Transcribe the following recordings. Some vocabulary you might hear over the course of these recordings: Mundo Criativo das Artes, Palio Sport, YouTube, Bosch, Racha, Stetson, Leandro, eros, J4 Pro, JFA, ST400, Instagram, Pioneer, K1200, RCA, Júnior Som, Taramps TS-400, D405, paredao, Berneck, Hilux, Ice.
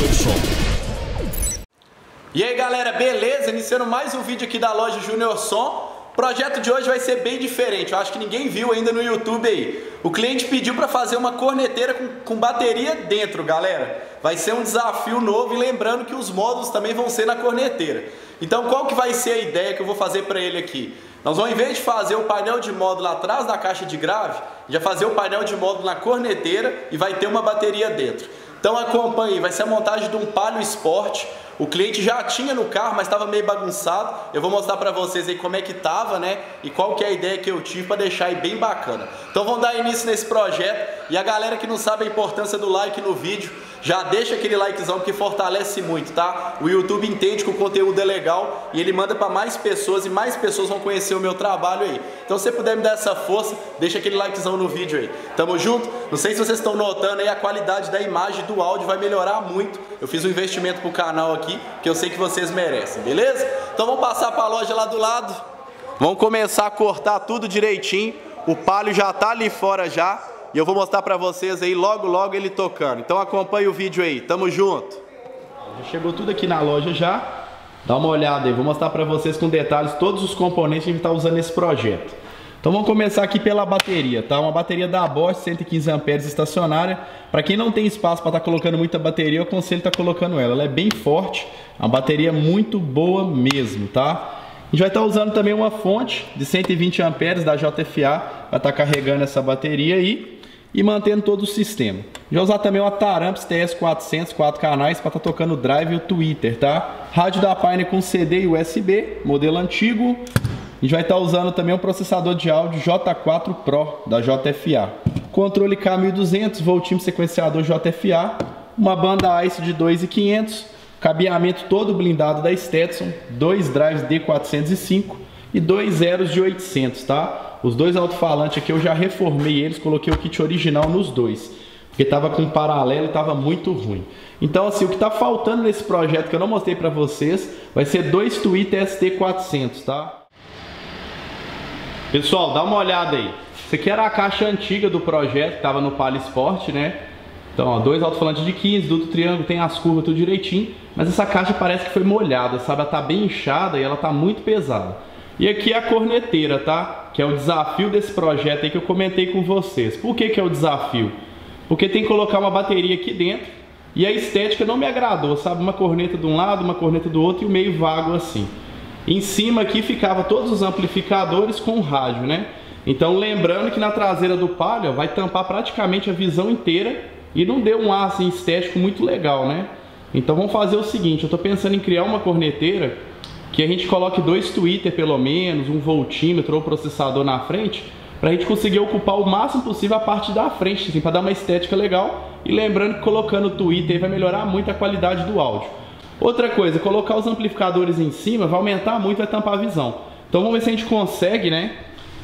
Júnior Som. E aí galera, beleza? Iniciando mais um vídeo aqui da loja Júnior Som. O projeto de hoje vai ser bem diferente, eu acho que ninguém viu ainda no YouTube aí. O cliente pediu para fazer uma corneteira com bateria dentro, galera. Vai ser um desafio novo e lembrando que os módulos também vão ser na corneteira. Então qual que vai ser a ideia que eu vou fazer para ele aqui? Nós vamos, em vez de fazer o painel de módulo atrás da caixa de grave, já fazer o painel de módulo na corneteira e vai ter uma bateria dentro. Então acompanhe, vai ser a montagem de um Palio Sport. O cliente já tinha no carro, mas estava meio bagunçado. Eu vou mostrar para vocês aí como é que estava, né? E qual que é a ideia que eu tive para deixar aí bem bacana. Então vamos dar início nesse projeto. E a galera que não sabe a importância do like no vídeo, já deixa aquele likezão que fortalece muito, tá? O YouTube entende que o conteúdo é legal e ele manda para mais pessoas e mais pessoas vão conhecer o meu trabalho aí. Então se você puder me dar essa força, deixa aquele likezão no vídeo aí. Tamo junto? Não sei se vocês estão notando aí, a qualidade da imagem do áudio vai melhorar muito. Eu fiz um investimento pro canal aqui, que eu sei que vocês merecem, beleza? Então vamos passar para a loja lá do lado. Vamos começar a cortar tudo direitinho. O Palio já tá ali fora já e eu vou mostrar para vocês aí logo logo ele tocando. Então acompanha o vídeo aí, tamo junto. Já chegou tudo aqui na loja já. Dá uma olhada aí, vou mostrar para vocês com detalhes todos os componentes que a gente tá usando nesse projeto. Então vamos começar aqui pela bateria, tá? Uma bateria da Bosch, 115 amperes estacionária. Para quem não tem espaço para estar colocando muita bateria, eu aconselho estar colocando ela. Ela é bem forte, uma bateria muito boa mesmo, tá? A gente vai estar usando também uma fonte de 120 amperes da JFA, vai estar carregando essa bateria aí e mantendo todo o sistema. Já usar também uma Taramps TS-400, 4 canais, para estar tocando o drive e o Twitter, tá? Rádio da Pioneer com CD e USB, modelo antigo. A gente vai estar usando também um processador de áudio J4 Pro da JFA. Controle K1200, voltímetro sequenciador JFA. Uma banda Ice de 2500. Cabeamento todo blindado da Stetson. 2 drives D405 e 2 eros de 800, tá? Os dois alto-falantes aqui eu já reformei eles, coloquei o kit original nos dois. Porque estava com paralelo e estava muito ruim. Então assim, o que está faltando nesse projeto que eu não mostrei para vocês, vai ser 2 Twitter ST400, tá? Pessoal, dá uma olhada aí. Isso aqui era a caixa antiga do projeto, que tava no Palio Sport, né? Então, ó, dois alto-falantes de 15, duplo triângulo, tem as curvas tudo direitinho. Mas essa caixa parece que foi molhada, sabe? Ela tá bem inchada e ela tá muito pesada. E aqui é a corneteira, tá? Que é o desafio desse projeto aí que eu comentei com vocês. Por que que é o desafio? Porque tem que colocar uma bateria aqui dentro e a estética não me agradou, sabe? Uma corneta de um lado, uma corneta do outro e o meio vago assim. Em cima aqui ficava todos os amplificadores com rádio, né? Então lembrando que na traseira do Palio, ó, vai tampar praticamente a visão inteira e não deu um ar assim, estético muito legal, né? Então vamos fazer o seguinte, eu tô pensando em criar uma corneteira que a gente coloque 2 tweeter pelo menos, um voltímetro ou processador na frente, pra gente conseguir ocupar o máximo possível a parte da frente, assim, pra dar uma estética legal. E lembrando que colocando o tweeter vai melhorar muito a qualidade do áudio. Outra coisa, colocar os amplificadores em cima vai aumentar muito, vai tampar a visão. Então vamos ver se a gente consegue, né?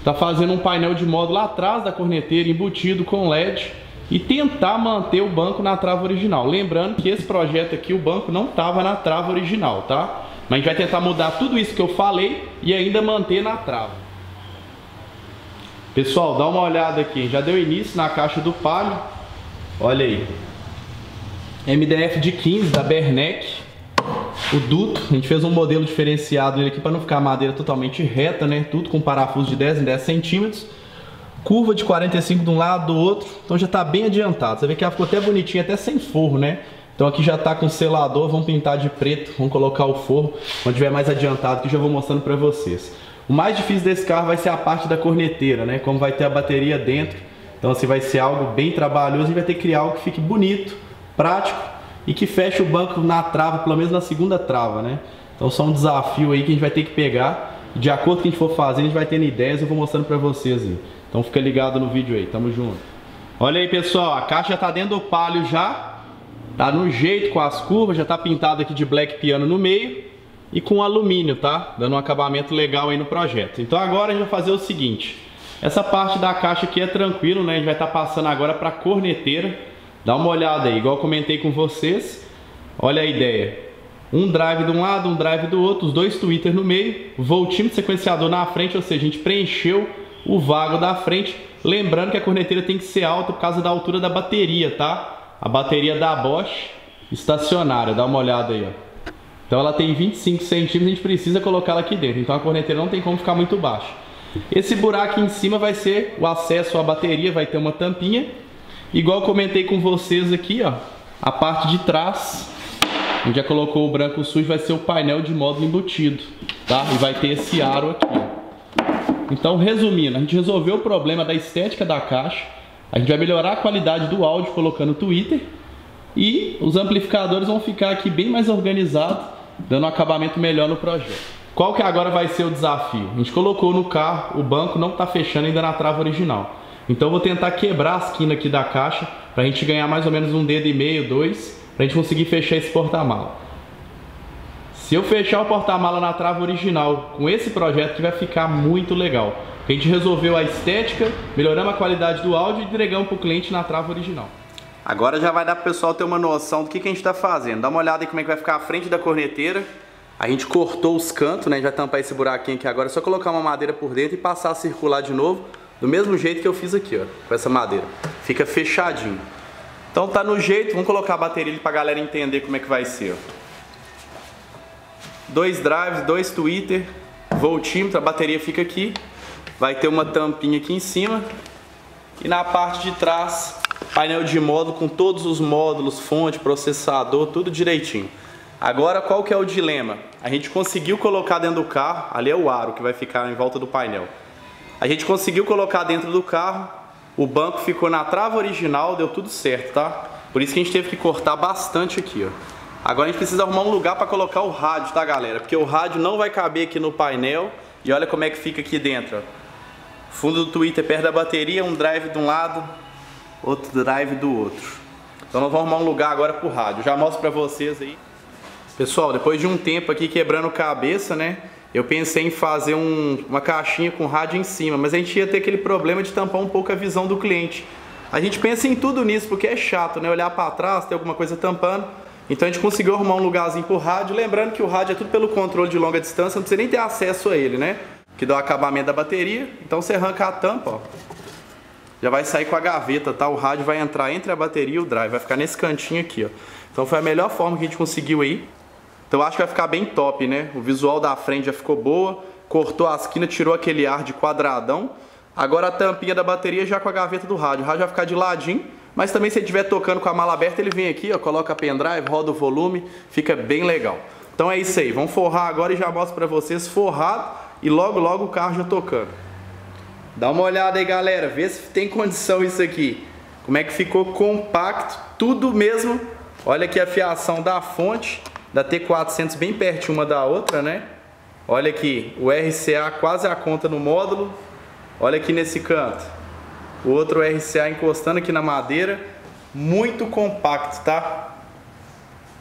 Tá fazendo um painel de módulo atrás da corneteira, embutido com LED. E tentar manter o banco na trava original. Lembrando que esse projeto aqui, o banco não tava na trava original, tá? Mas a gente vai tentar mudar tudo isso que eu falei e ainda manter na trava. Pessoal, dá uma olhada aqui. Já deu início na caixa do Palio. Olha aí. MDF de 15 da Berneck. O duto, a gente fez um modelo diferenciado nele aqui para não ficar a madeira totalmente reta, né? Tudo com parafuso de 10 em 10 centímetros. Curva de 45 de um lado, do outro. Então já tá bem adiantado. Você vê que ela ficou até bonitinha, até sem forro, né? Então aqui já tá com selador, vamos pintar de preto, vamos colocar o forro. Quando tiver mais adiantado que já vou mostrando para vocês. O mais difícil desse carro vai ser a parte da corneteira, né? Como vai ter a bateria dentro. Então assim, vai ser algo bem trabalhoso. A gente vai ter que criar algo que fique bonito, prático. E que fecha o banco na trava, pelo menos na segunda trava, né? Então só um desafio aí que a gente vai ter que pegar. De acordo com o que a gente for fazendo, a gente vai tendo ideias, eu vou mostrando pra vocês aí. Então fica ligado no vídeo aí, tamo junto. Olha aí pessoal, a caixa já tá dentro do Palio já. Tá no jeito com as curvas, já tá pintado aqui de black piano no meio. E com alumínio, tá? Dando um acabamento legal aí no projeto. Então agora a gente vai fazer o seguinte. Essa parte da caixa aqui é tranquilo, né? A gente vai estar passando agora pra corneteira. Dá uma olhada aí, igual eu comentei com vocês. Olha a ideia. Um drive de um lado, um drive do outro, os dois tweeters no meio. Voltímetro sequenciador na frente, ou seja, a gente preencheu o vago da frente. Lembrando que a corneteira tem que ser alta por causa da altura da bateria, tá? A bateria da Bosch estacionária, dá uma olhada aí, ó. Então ela tem 25 centímetros, a gente precisa colocar ela aqui dentro, então a corneteira não tem como ficar muito baixa. Esse buraco aqui em cima vai ser o acesso à bateria, vai ter uma tampinha. Igual eu comentei com vocês aqui, ó, a parte de trás, onde já colocou o branco sujo, vai ser o painel de módulo embutido, tá? E vai ter esse aro aqui. Então, resumindo, a gente resolveu o problema da estética da caixa, a gente vai melhorar a qualidade do áudio colocando o tweeter, e os amplificadores vão ficar aqui bem mais organizados, dando um acabamento melhor no projeto. Qual que agora vai ser o desafio? A gente colocou no carro, o banco não está fechando ainda na trava original. Então eu vou tentar quebrar a esquina aqui da caixa para a gente ganhar mais ou menos um dedo e meio, dois, para a gente conseguir fechar esse porta-mala. Se eu fechar o porta-mala na trava original com esse projeto, que vai ficar muito legal. A gente resolveu a estética, melhoramos a qualidade do áudio e entregamos para o cliente na trava original. Agora já vai dar para o pessoal ter uma noção do que a gente está fazendo. Dá uma olhada em como é que vai ficar a frente da corneteira. A gente cortou os cantos, né? A gente vai tampar esse buraquinho aqui agora. É só colocar uma madeira por dentro e passar a circular de novo, do mesmo jeito que eu fiz aqui, ó, com essa madeira. Fica fechadinho. Então tá no jeito, vamos colocar a bateria ali para a galera entender como é que vai ser, ó. 2 drives, 2 tweeter, voltímetro, a bateria fica aqui. Vai ter uma tampinha aqui em cima. E na parte de trás, painel de módulo com todos os módulos, fonte, processador, tudo direitinho. Agora qual que é o dilema? A gente conseguiu colocar dentro do carro, ali é o aro que vai ficar em volta do painel. A gente conseguiu colocar dentro do carro, o banco ficou na trava original, deu tudo certo, tá? Por isso que a gente teve que cortar bastante aqui, ó. Agora a gente precisa arrumar um lugar para colocar o rádio, tá galera? Porque o rádio não vai caber aqui no painel e olha como é que fica aqui dentro, ó. Fundo do tweeter perto da bateria, um drive de um lado, outro drive do outro. Então nós vamos arrumar um lugar agora pro rádio. Já mostro pra vocês aí. Pessoal, depois de um tempo aqui quebrando cabeça, né? Eu pensei em fazer uma caixinha com rádio em cima, mas a gente ia ter aquele problema de tampar um pouco a visão do cliente. A gente pensa em tudo nisso, porque é chato, né? Olhar pra trás, ter alguma coisa tampando. Então a gente conseguiu arrumar um lugarzinho pro rádio. Lembrando que o rádio é tudo pelo controle de longa distância, não precisa nem ter acesso a ele, né? Que dá o acabamento da bateria. Então você arranca a tampa, ó. Já vai sair com a gaveta, tá? O rádio vai entrar entre a bateria e o drive, vai ficar nesse cantinho aqui, ó. Então foi a melhor forma que a gente conseguiu aí. Então acho que vai ficar bem top, né? O visual da frente já ficou boa, cortou a esquina, tirou aquele ar de quadradão. Agora a tampinha da bateria já com a gaveta do rádio. O rádio vai ficar de ladinho, mas também se ele estiver tocando com a mala aberta, ele vem aqui, ó, coloca a pendrive, roda o volume, fica bem legal. Então é isso aí, vamos forrar agora e já mostro pra vocês forrado e logo logo o carro já tocando. Dá uma olhada aí, galera, vê se tem condição isso aqui. Como é que ficou compacto, tudo mesmo. Olha aqui a fiação da fonte, da T400 bem perto uma da outra, né? Olha aqui, o RCA quase a conta no módulo. Olha aqui nesse canto. O outro RCA encostando aqui na madeira. Muito compacto, tá?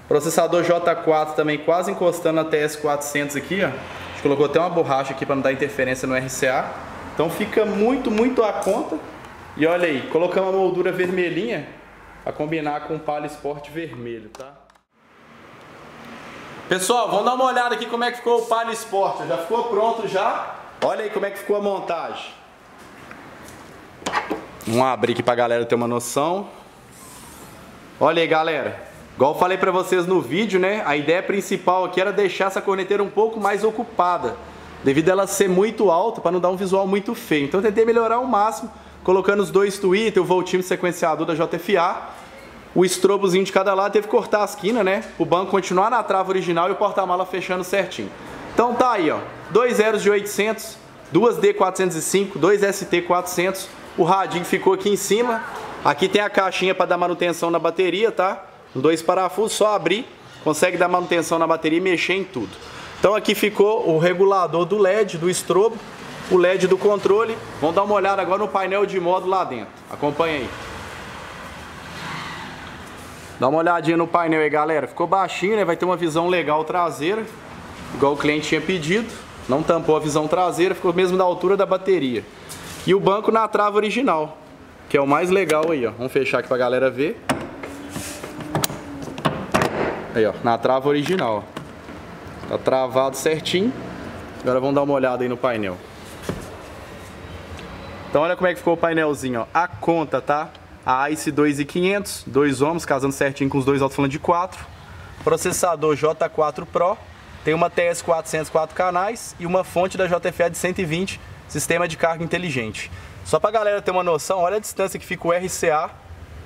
Processador J4 também quase encostando na TS-400 aqui, ó. A gente colocou até uma borracha aqui para não dar interferência no RCA. Então fica muito, muito à conta. E olha aí, colocamos a moldura vermelhinha a combinar com o Palio Sport vermelho, tá? Pessoal, vamos dar uma olhada aqui como é que ficou o Palio Sport. Já ficou pronto já. Olha aí como é que ficou a montagem. Vamos abrir aqui pra galera ter uma noção. Olha aí, galera. Igual eu falei pra vocês no vídeo, né? A ideia principal aqui era deixar essa corneteira um pouco mais ocupada, devido a ela ser muito alta, para não dar um visual muito feio. Então eu tentei melhorar ao máximo, colocando os 2 tweeter, o voltímetro sequenciador da JFA, o estrobozinho de cada lado, teve que cortar a esquina, né? O banco continuar na trava original e o porta-mala fechando certinho. Então tá aí, ó, 2 eros de 800, 2 D405, 2 ST400, o radinho ficou aqui em cima. Aqui tem a caixinha para dar manutenção na bateria, tá? Com 2 parafusos, só abrir, consegue dar manutenção na bateria e mexer em tudo. Então aqui ficou o regulador do LED, do estrobo, o LED do controle. Vamos dar uma olhada agora no painel de módulo lá dentro. Acompanha aí. Dá uma olhadinha no painel aí, galera. Ficou baixinho, né? Vai ter uma visão legal traseira, igual o cliente tinha pedido. Não tampou a visão traseira, ficou mesmo da altura da bateria. E o banco na trava original, que é o mais legal aí, ó. Vamos fechar aqui pra galera ver. Aí, ó, na trava original, ó. Tá travado certinho. Agora vamos dar uma olhada aí no painel. Então olha como é que ficou o painelzinho, ó. A conta, tá? a Ice 2500, 2 ohms, casando certinho com os dois alto-falantes de 4. Processador J4 Pro, tem uma TS-400 4 canais e uma fonte da JFA de 120, sistema de carga inteligente. Só pra galera ter uma noção, olha a distância que fica o RCA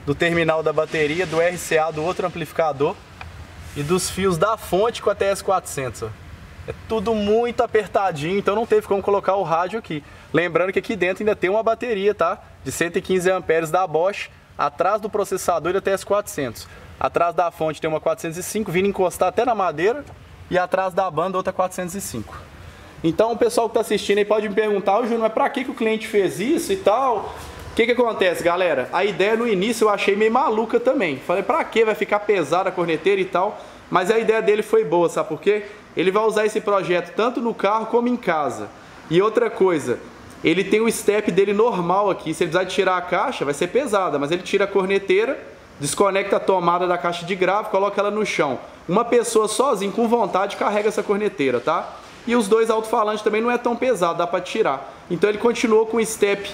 do terminal da bateria, do RCA do outro amplificador e dos fios da fonte com a TS-400, ó. É tudo muito apertadinho, então não teve como colocar o rádio aqui. Lembrando que aqui dentro ainda tem uma bateria, tá? De 115 amperes da Bosch, atrás do processador e da TS400. Atrás da fonte tem uma 405, vindo encostar até na madeira. E atrás da banda outra 405. Então o pessoal que está assistindo aí pode me perguntar, ô Júnior, mas para que o cliente fez isso e tal? O que que acontece, galera? A ideia no início eu achei meio maluca também. Falei, para que vai ficar pesada a corneteira e tal? Mas a ideia dele foi boa, sabe por quê? Ele vai usar esse projeto tanto no carro como em casa. E outra coisa, ele tem o step dele normal aqui. Se ele precisar de tirar a caixa, vai ser pesada, mas ele tira a corneteira, desconecta a tomada da caixa de grave, coloca ela no chão. Uma pessoa sozinha, com vontade, carrega essa corneteira, tá? E os dois alto-falantes também não é tão pesado, dá para tirar. Então ele continuou com o step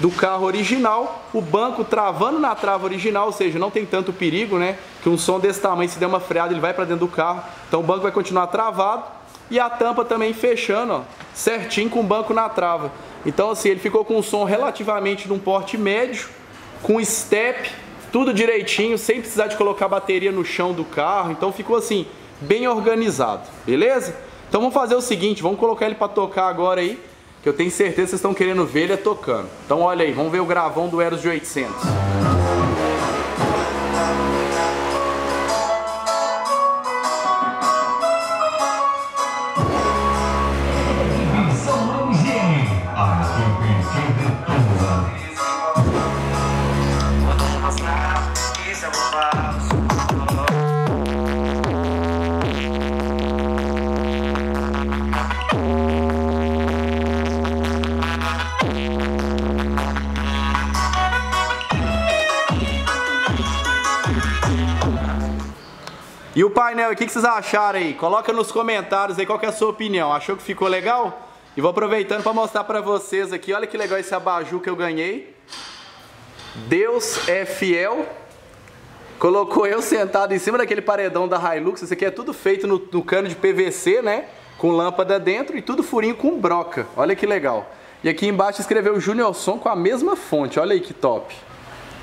do carro original, o banco travando na trava original, ou seja, não tem tanto perigo, né? Que um som desse tamanho, se der uma freada, ele vai para dentro do carro. Então o banco vai continuar travado e a tampa também fechando, ó, certinho com o banco na trava. Então assim, ele ficou com um som relativamente de um porte médio, com step, tudo direitinho, sem precisar de colocar a bateria no chão do carro. Então ficou assim, bem organizado, beleza? Então vamos fazer o seguinte, vamos colocar ele para tocar agora aí, que eu tenho certeza que vocês estão querendo ver ele tocando. Então olha aí, vamos ver o gravão do Eros de 800. E o painel, o que vocês acharam aí? Coloca nos comentários aí qual que é a sua opinião. Achou que ficou legal? E vou aproveitando para mostrar para vocês aqui. Olha que legal esse abajur que eu ganhei. Deus é fiel. Colocou eu sentado em cima daquele paredão da Hilux. Isso aqui é tudo feito no cano de PVC, né? Com lâmpada dentro e tudo furinho com broca. Olha que legal. E aqui embaixo escreveu Júnior Som com a mesma fonte. Olha aí que top.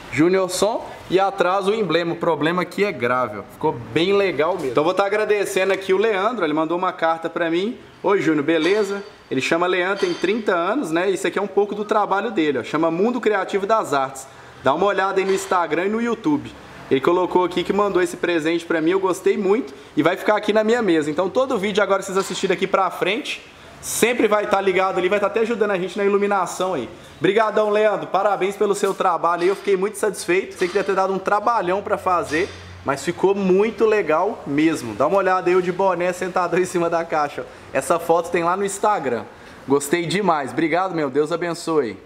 Júnior Som e atrás o emblema. O problema aqui é grave, ó. Ficou bem legal mesmo. Então vou estar agradecendo aqui o Leandro, ele mandou uma carta pra mim. Oi Júnior, beleza? Ele chama Leandro, tem 30 anos, né? Isso aqui é um pouco do trabalho dele, ó. Chama Mundo Criativo das Artes. Dá uma olhada aí no Instagram e no YouTube. Ele colocou aqui que mandou esse presente pra mim, eu gostei muito e vai ficar aqui na minha mesa. Então todo vídeo agora vocês assistirem aqui pra frente, sempre vai estar ligado ali, vai estar até ajudando a gente na iluminação aí. Obrigadão, Leandro, parabéns pelo seu trabalho aí, eu fiquei muito satisfeito. Sei que deve ter dado um trabalhão para fazer, mas ficou muito legal mesmo. Dá uma olhada aí, eu de boné sentadão em cima da caixa. Essa foto tem lá no Instagram. Gostei demais, obrigado, meu Deus abençoe.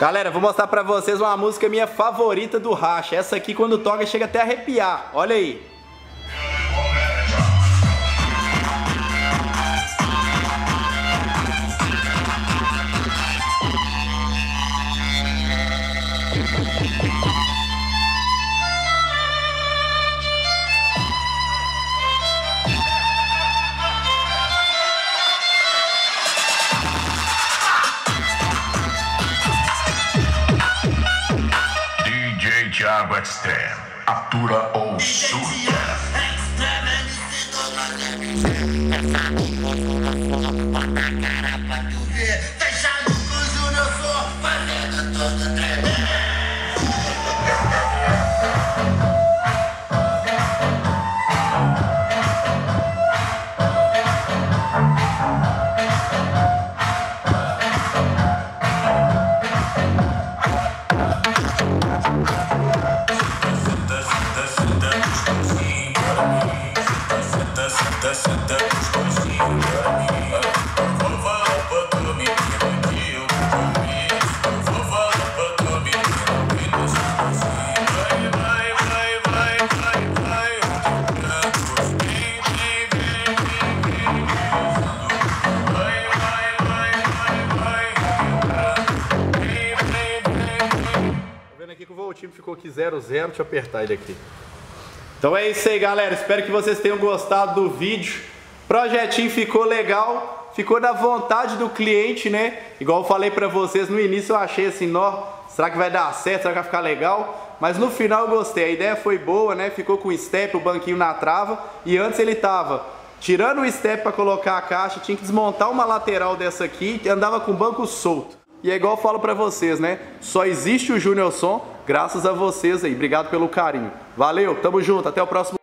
Galera, vou mostrar para vocês uma música minha favorita do Racha. Essa aqui quando toca chega até a arrepiar, olha aí. Extreme, atura ou surda. ficou aqui 00, deixa eu apertar ele aqui. Então é isso aí, galera. Espero que vocês tenham gostado do vídeo. Projetinho ficou legal, ficou na vontade do cliente, né? Igual eu falei pra vocês no início, eu achei assim, nó, será que vai dar certo? Será que vai ficar legal? Mas no final eu gostei, a ideia foi boa, né? Ficou com o step, o banquinho na trava. E antes ele tava tirando o step pra colocar a caixa, tinha que desmontar uma lateral dessa aqui, andava com o banco solto. E é igual eu falo pra vocês, né? Só existe o Júnior Som graças a vocês aí. Obrigado pelo carinho. Valeu, tamo junto, até o próximo.